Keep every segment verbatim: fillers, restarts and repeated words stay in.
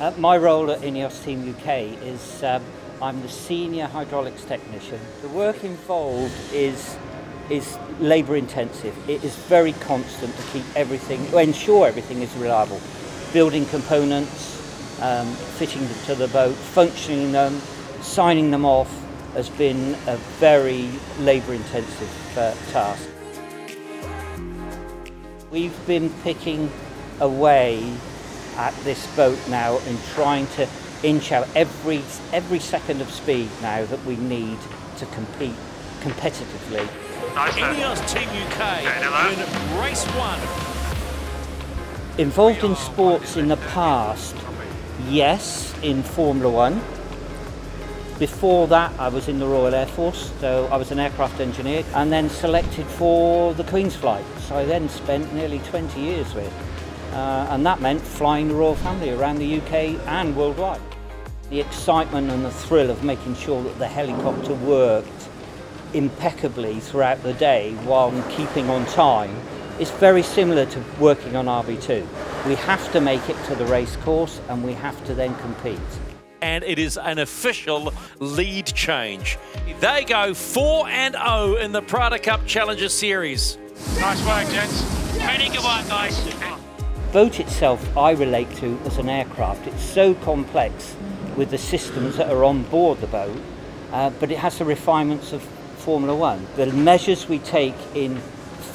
Uh, my role at INEOS Team U K is um, I'm the senior hydraulics technician. The work involved is is labour intensive. It is very constant to keep everything, to ensure everything is reliable. Building components, um, fitting them to the boat, functioning them, signing them off has been a very labour intensive uh, task. We've been picking away at this boat now and trying to inch out every, every second of speed now that we need to compete competitively. Nice. INEOS Team U K in race one. Involved in sports in the past, yes, in Formula One. Before that I was in the Royal Air Force, so I was an aircraft engineer and then selected for the Queen's Flight. So I then spent nearly twenty years with uh, and that meant flying the Royal Family around the U K and worldwide. The excitement and the thrill of making sure that the helicopter worked impeccably throughout the day while keeping on time is very similar to working on R B two. We have to make it to the race course and we have to then compete. And it is an official lead change. They go four and oh in the Prada Cup Challenger Series. Nice work, gents. Panic about guys. Boat itself I relate to as an aircraft. It's so complex with the systems that are on board the boat, uh, but it has the refinements of Formula One. The measures we take in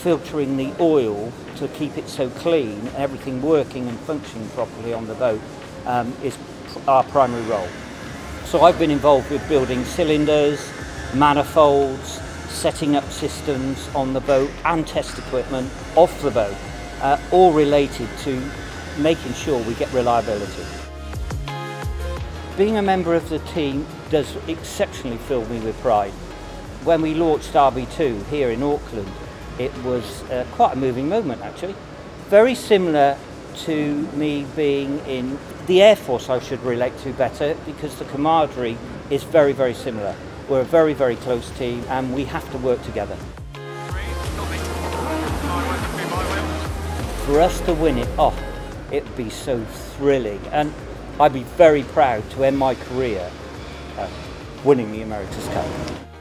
filtering the oil to keep it so clean and everything working and functioning properly on the boat um, is our primary role. So I've been involved with building cylinders, manifolds, setting up systems on the boat and test equipment off the boat, uh, all related to making sure we get reliability. Being a member of the team does exceptionally fill me with pride. When we launched R B two here in Auckland, it was uh, quite a moving moment actually. Very similar to me being in the Air Force, I should relate to better, because the camaraderie is very, very similar. We're a very, very close team and we have to work together. For us to win it, oh, it'd be so thrilling, and I'd be very proud to end my career uh, winning the America's Cup.